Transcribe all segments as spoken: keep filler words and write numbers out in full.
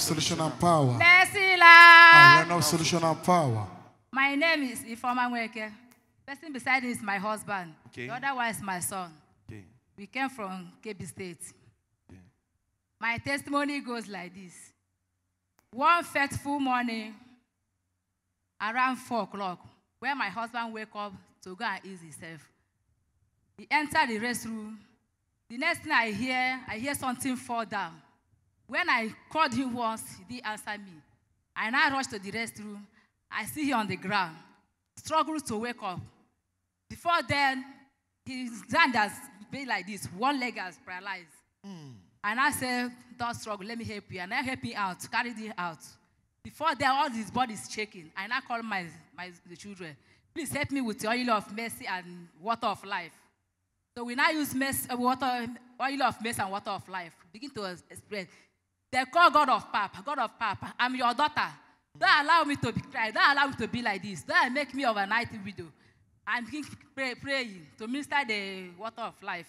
of solution and power. I run of solution and power. My name is Eforma Nweke. The person beside him is my husband. Okay. The other one is my son. Okay. We came from Kebbi State. Okay. My testimony goes like this. One fateful morning, around four o'clock, when my husband woke up to go and ease himself, he entered the restroom. The next thing I hear, I hear something fall down. When I called him once, he didn't answer me. I now rushed to the restroom. I see him on the ground, struggles to wake up. Before then, his hand has been like this. One leg has paralyzed. Mm. And I said, don't struggle, let me help you. And I help him out, carried him out. Before then, all his body is shaking. And I called my, my the children, please help me with the oil of mercy and water of life. So we now use mess, water, oil of mercy and water of life. Begin to explain. They call God of Papa, God of Papa, I'm your daughter. Don't allow me to be crying. Don't allow me to be like this. Don't make me overnight widow. I'm pray, praying to minister the water of life.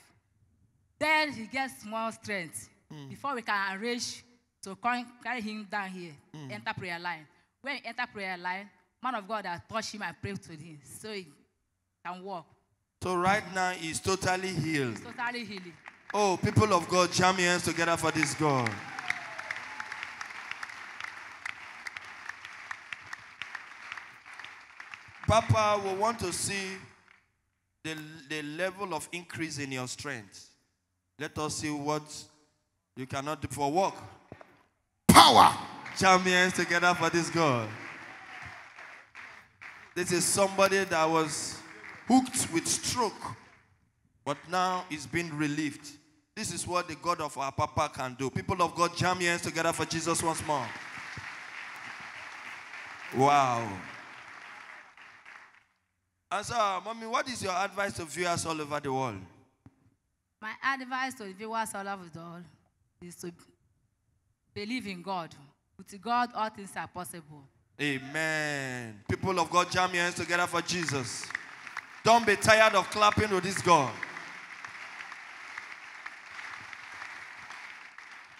Then he gets more strength mm. before we can arrange to carry him down here, mm. enter prayer line. When he enter prayer line, man of God has touched him and prayed to him so he can walk. So right now he's totally healed. He's totally healed. Oh, people of God, jam your hands together for this God. Papa, we want to see the, the level of increase in your strength. Let us see what you cannot do for work. Power! Champions together for this God. This is somebody that was hooked with stroke, but now is being relieved. This is what the God of our Papa can do. People of God, jam your hands together for Jesus once more. Wow. And so, Mommy, what is your advice to viewers all over the world? My advice to viewers all over the world is to believe in God. With God, all things are possible. Amen. People of God, jam your hands together for Jesus. Don't be tired of clapping with this God.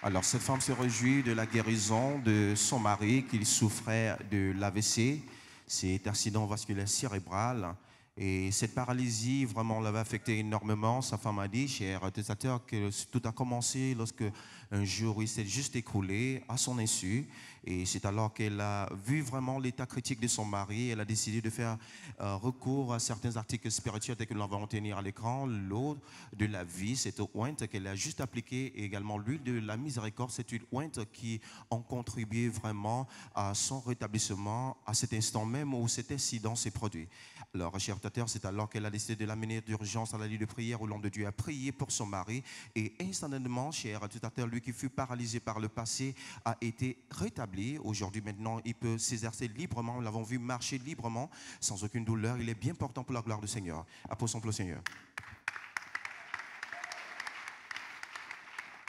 Alors, cette femme se réjouit de la guérison de son mari qu'il souffrait de l'A V C. Cet incident vasculaire cérébral et cette paralysie vraiment l'avait affecté énormément. Sa femme a dit, cher testateur, que tout a commencé lorsque un jour il s'est juste écroulé à son insu. Et c'est alors qu'elle a vu vraiment l'état critique de son mari. Elle a décidé de faire euh, recours à certains articles spirituels tels que l'on va en tenir à l'écran. L'eau de la vie, cette ointe qu'elle a juste appliquée, et également l'huile de la miséricorde, c'est une ointe qui ont contribué vraiment à son rétablissement à cet instant même où cet incident s'est produit. Alors, cher tentateur, c'est alors qu'elle a décidé de l'amener d'urgence à la lit de prière où l'homme de Dieu a prié pour son mari. Et instantanément, cher tentateur, lui qui fut paralysé par le passé, a été rétabli. Aujourd'hui, maintenant, il peut s'exercer librement. Nous l'avons vu marcher librement, sans aucune douleur. Il est bien portant pour la gloire du Seigneur. Applaudissons le Seigneur.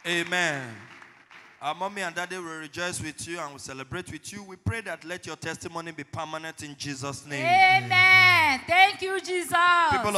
Amen. Our mommy and daddy will rejoice with you and will celebrate with you. We pray that let your testimony be permanent in Jesus' name. Amen. Thank you, Jesus. People